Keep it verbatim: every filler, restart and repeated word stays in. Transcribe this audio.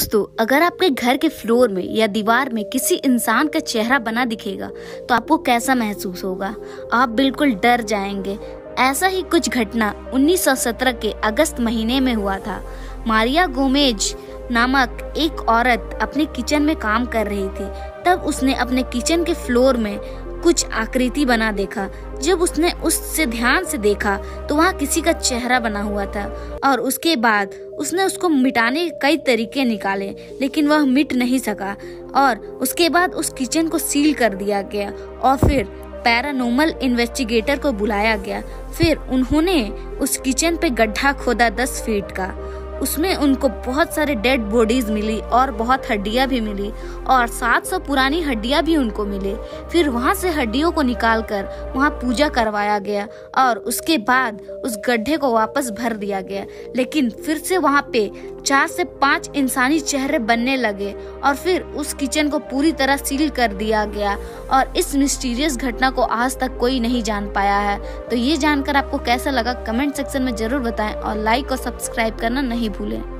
दोस्तों, अगर आपके घर के फ्लोर में या दीवार में किसी इंसान का चेहरा बना दिखेगा तो आपको कैसा महसूस होगा? आप बिल्कुल डर जाएंगे। ऐसा ही कुछ घटना उन्नीस सौ सत्रह के अगस्त महीने में हुआ था। मारिया गोमेज नामक एक औरत अपने किचन में काम कर रही थी, तब उसने अपने किचन के फ्लोर में कुछ आकृति बना देखा। जब उसने उससे ध्यान से देखा तो वहाँ किसी का चेहरा बना हुआ था, और उसके बाद उसने उसको मिटाने के कई तरीके निकाले, लेकिन वह मिट नहीं सका। और उसके बाद उस किचन को सील कर दिया गया और फिर पैरानॉर्मल इन्वेस्टिगेटर को बुलाया गया। फिर उन्होंने उस किचन पे गड्ढा खोदा दस फीट का। उसमें उनको बहुत सारे डेड बॉडीज मिली और बहुत हड्डियां भी मिली, और सात सौ पुरानी हड्डियां भी उनको मिली। फिर वहां से हड्डियों को निकालकर वहां पूजा करवाया गया और उसके बाद उस गड्ढे को वापस भर दिया गया। लेकिन फिर से वहां पे चार से पांच इंसानी चेहरे बनने लगे, और फिर उस किचन को पूरी तरह सील कर दिया गया। और इस मिस्टीरियस घटना को आज तक कोई नहीं जान पाया है। तो ये जानकर आपको कैसा लगा कमेंट सेक्शन में जरूर बताएं, और लाइक और सब्सक्राइब करना नहीं भूलें।